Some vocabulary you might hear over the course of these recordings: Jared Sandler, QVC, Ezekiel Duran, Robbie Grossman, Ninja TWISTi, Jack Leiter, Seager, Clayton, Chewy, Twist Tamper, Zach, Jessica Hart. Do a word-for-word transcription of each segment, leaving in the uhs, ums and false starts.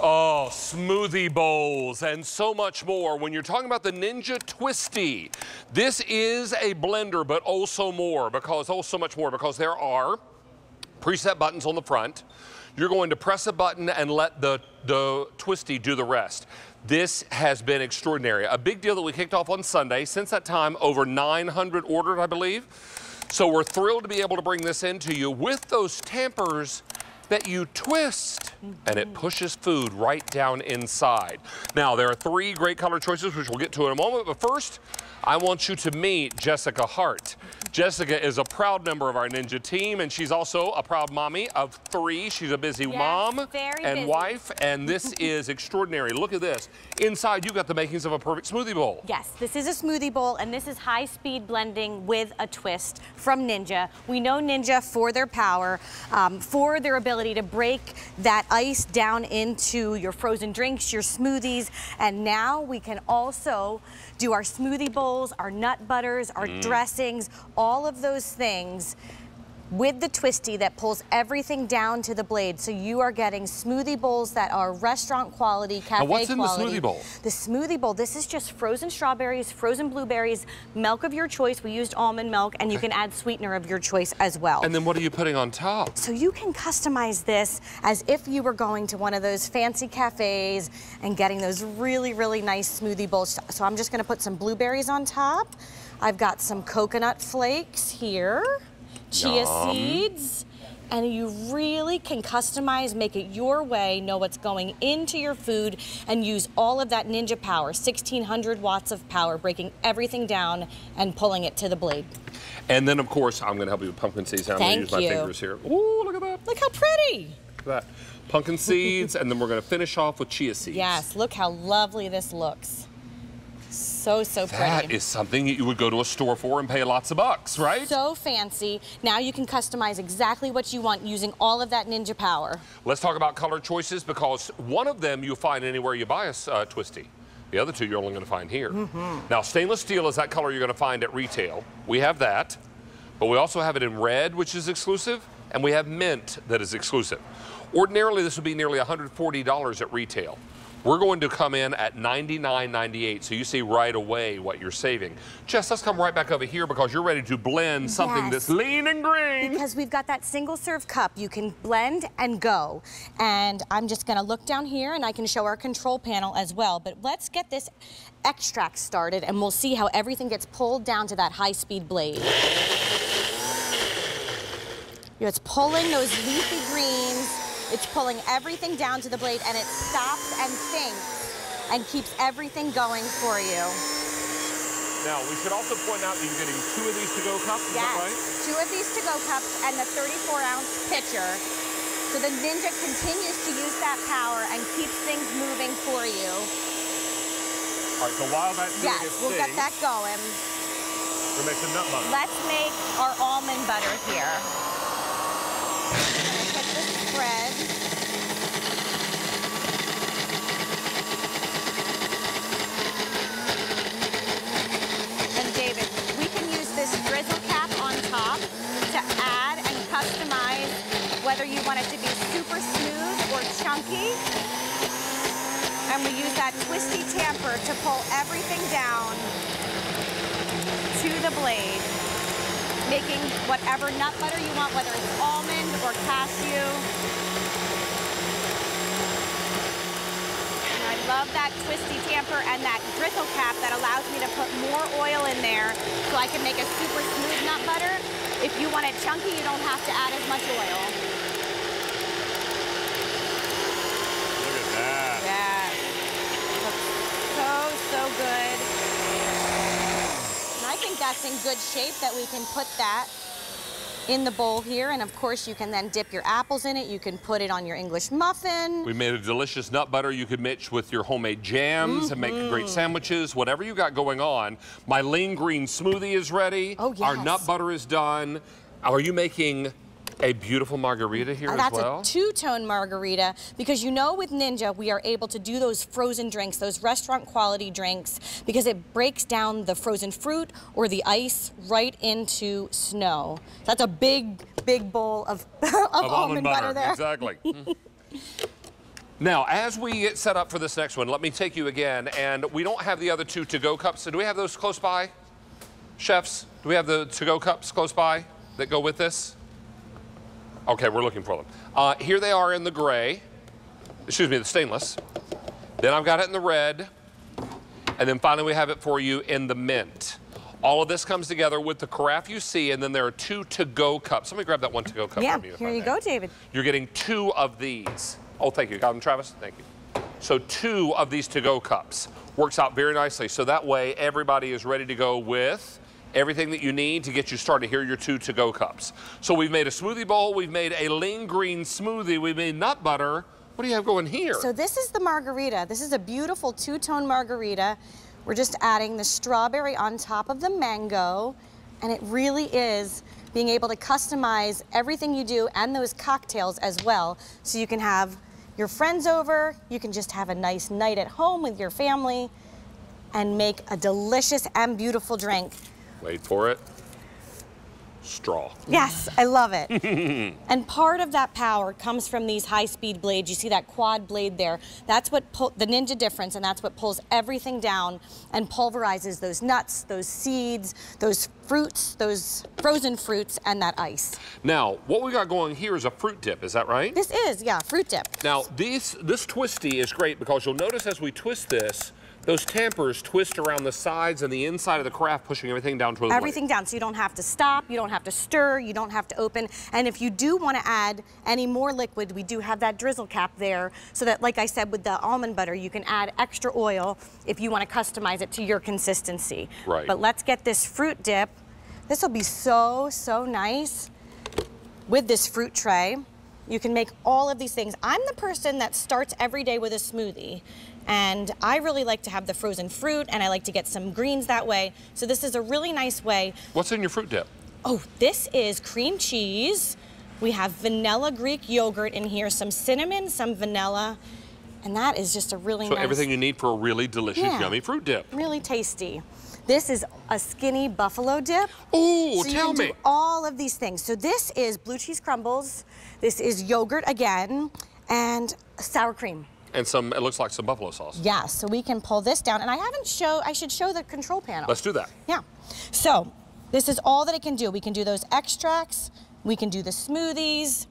Oh, smoothie bowls and so much more. When you're talking about the Ninja TWISTi, this is a blender, but oh so more because oh so much more because there are preset buttons on the front. You're going to press a button and let the, the TWISTi do the rest. This has been extraordinary. A big deal that we kicked off on Sunday. Since that time, over nine hundred ordered, I believe. So we're thrilled to be able to bring this into you with those tampers that you twist, and it pushes food right down inside. Now, there are three great color choices, which we'll get to in a moment, but first, I want you to meet Jessica Hart. Jessica is a proud member of our Ninja team, and she's also a proud mommy of three. She's a busy yes, mom and busy. wife, and this is extraordinary. Look at this. Inside, you've got the makings of a perfect smoothie bowl. Yes, this is a smoothie bowl, and this is high-speed blending with a twist from Ninja. We know Ninja for their power, um, for their ability to break that ice down into your frozen drinks, your smoothies, and now we can also do our smoothie bowl, our nut butters, our mm. dressings, all of those things with the TWISTi that pulls everything down to the blade. So you are getting smoothie bowls that are restaurant quality, cafe quality. Now what's in quality. the smoothie bowl? The smoothie bowl, this is just frozen strawberries, frozen blueberries, milk of your choice. We used almond milk, and okay. you can add sweetener of your choice as well. And then what are you putting on top? So you can customize this as if you were going to one of those fancy cafes and getting those really, really nice smoothie bowls. So I'm just gonna put some blueberries on top. I've got some coconut flakes here. Chia Yum. seeds, and you really can customize, make it your way, know what's going into your food, and use all of that Ninja power, sixteen hundred watts of power, breaking everything down and pulling it to the blade. And then, of course, I'm going to help you with pumpkin seeds. I'm going to use my you. fingers here. Ooh, look at that. Look how pretty. Look at that. Pumpkin seeds, and then we're going to finish off with chia seeds. Yes, look how lovely this looks. So, so pretty. That is something that you would go to a store for and pay lots of bucks, right? So fancy. Now you can customize exactly what you want using all of that Ninja power. Let's talk about color choices, because one of them you'll find anywhere you buy a uh, TWISTi. The other two you're only going to find here. Mm-hmm. Now, stainless steel is that color you're going to find at retail. We have that, but we also have it in red, which is exclusive, and we have mint that is exclusive. Ordinarily, this would be nearly one hundred forty dollars at retail. We're going to come in at ninety-nine ninety-eight, so you see right away what you're saving. Jess, let's come right back over here because you're ready to blend something yes. that's lean and green. Because we've got that single serve cup. You can blend and go. And I'm just gonna look down here and I can show our control panel as well. But let's get this extract started and we'll see how everything gets pulled down to that high-speed blade. It's pulling those leafy greens. It's pulling everything down to the blade, and it stops and sinks and keeps everything going for you. Now, we should also point out that you're getting two of these to-go cups, is yes, that right? two of these to-go cups and the thirty-four ounce pitcher. So the Ninja continues to use that power and keeps things moving for you. All right, so while that's doing its thing, we'll get that going. We'll make some nut butter. Let's make our almond butter here. Bread. And David, we can use this drizzle cap on top to add and customize whether you want it to be super smooth or chunky. And we use that TWISTi tamper to pull everything down to the blade, making whatever nut butter you want, whether it's almond or cashew. Love that TWISTi tamper and that bristle cap that allows me to put more oil in there so I can make a super smooth nut butter. If you want it chunky, you don't have to add as much oil. Look at that. Yeah. Looks so, so good. And I think that's in good shape that we can put that in the bowl here, and of course you can then dip your apples in it. You can put it on your English muffin. We made a delicious nut butter you could mix with your homemade jams mm-hmm. and make great sandwiches, whatever you got going on. My lean green smoothie is ready. Oh, yes. Our nut butter is done. Are you making a beautiful margarita here uh, as well? That's a two-tone margarita, because you know with Ninja we are able to do those frozen drinks, those restaurant quality drinks, because it breaks down the frozen fruit or the ice right into snow. So that's a big, big bowl of, of, of almond, almond butter, butter there. Exactly. Now, as we get set up for this next one, let me take you again. And we don't have the other two to-go cups. So do we have those close by? Chefs, do we have the to-go cups close by that go with this? Okay, we're looking for them. Uh, here they are in the gray. Excuse me, the stainless. Then I've got it in the red. And then finally we have it for you in the mint. All of this comes together with the carafe you see, and then there are two to-go cups. Let me grab that one to-go cup yeah, from you. Yeah, here you go, David. You're getting two of these. Oh, thank you. Got them, Travis? Thank you. So two of these to-go cups. Works out very nicely. So that way, everybody is ready to go with everything that you need to get you started. Here are your two to-go cups. So we've made a smoothie bowl. We've made a lean green smoothie. We've made nut butter. What do you have going here? So this is the margarita. This is a beautiful two-tone margarita. We're just adding the strawberry on top of the mango, and it really is being able to customize everything you do and those cocktails as well, so you can have your friends over, you can just have a nice night at home with your family, and make a delicious and beautiful drink. Wait for it. Straw. Yes, I love it. And part of that power comes from these high-speed blades. You see that quad blade there? That's what pull, the Ninja difference, and that's what pulls everything down and pulverizes those nuts, those seeds, those fruits, those frozen fruits, and that ice. Now, what we got going here is a fruit dip. Is that right? This is, yeah, fruit dip. Now, these, this twisty is great because you'll notice as we twist this, those tampers twist around the sides and the inside of the carafe, pushing everything down to the Everything blade. down, so you don't have to stop, you don't have to stir, you don't have to open. And if you do want to add any more liquid, we do have that drizzle cap there, so that, like I said, with the almond butter, you can add extra oil if you want to customize it to your consistency. Right. But let's get this fruit dip. This will be so, so nice with this fruit tray. You can make all of these things. I'm the person that starts every day with a smoothie, and I really like to have the frozen fruit, and I like to get some greens that way. So this is a really nice way. What's in your fruit dip? Oh, this is cream cheese. We have vanilla Greek yogurt in here, some cinnamon, some vanilla, and that is just a really so nice. So everything you need for a really delicious, yeah, yummy fruit dip. Really tasty. This is a skinny buffalo dip. Oh, so tell you can me. Do all of these things. So this is blue cheese crumbles. This is yogurt again, and sour cream. And some, it looks like some buffalo sauce. Yeah, so we can pull this down. And I haven't show, I should show the control panel. Let's do that. Yeah. So this is all that it can do. We can do those extracts. We can do the smoothies.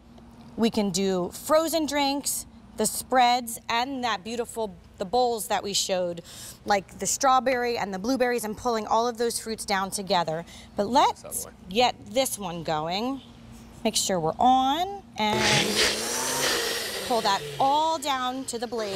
We can do frozen drinks, the spreads, and that beautiful, the bowls that we showed, like the strawberry and the blueberries, and pulling all of those fruits down together. But let's get this one going. Make sure we're on, and pull that all down to the blade,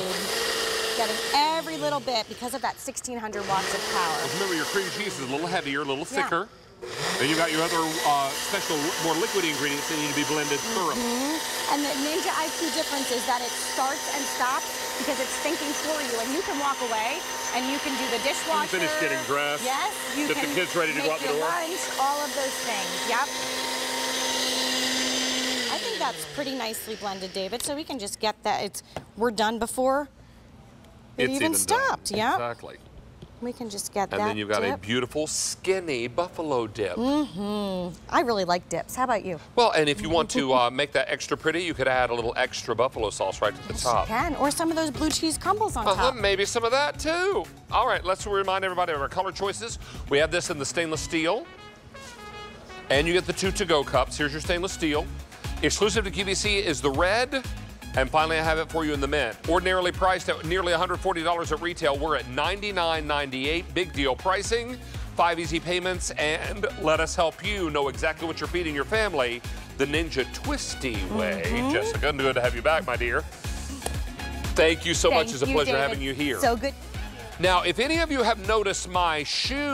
getting every little bit because of that sixteen hundred watts of power. Well, remember, your cream cheese is a little heavier, a little thicker. Yeah. And you got your other uh, special, more liquid ingredients that need to be blended thoroughly. Mm-hmm. And the Ninja I Q difference is that it starts and stops because it's thinking for you, and you can walk away and you can do the dishwasher. You finish getting dressed. Yes, you get can the kids ready to go out the door. Lunch, all of those things. Yep. I think that's pretty nicely blended, David. So we can just get that. It's we're done before it even, even stopped. Yeah. Exactly. We can just get and that. And then you've got dip. a beautiful skinny buffalo dip. Mm-hmm. I really like dips. How about you? Well, and if you want to uh, make that extra pretty, you could add a little extra buffalo sauce right to the yes, top. You can, or some of those blue cheese crumbles on uh-huh, top. Maybe some of that too. All right, let's remind everybody of our color choices. We have this in the stainless steel, and you get the two to-go cups. Here's your stainless steel. Exclusive to Q V C is the red. And finally, I have it for you in the mint. Ordinarily priced at nearly one hundred forty dollars at retail, we're at ninety-nine ninety-eight. Big deal pricing, five easy payments, and let us help you know exactly what you're feeding your family the Ninja TWISTi way. Mm-hmm. Jessica, good to have you back, my dear. Thank you so Thank much. It's a pleasure David. having you here. So good. Now, if any of you have noticed my shoes,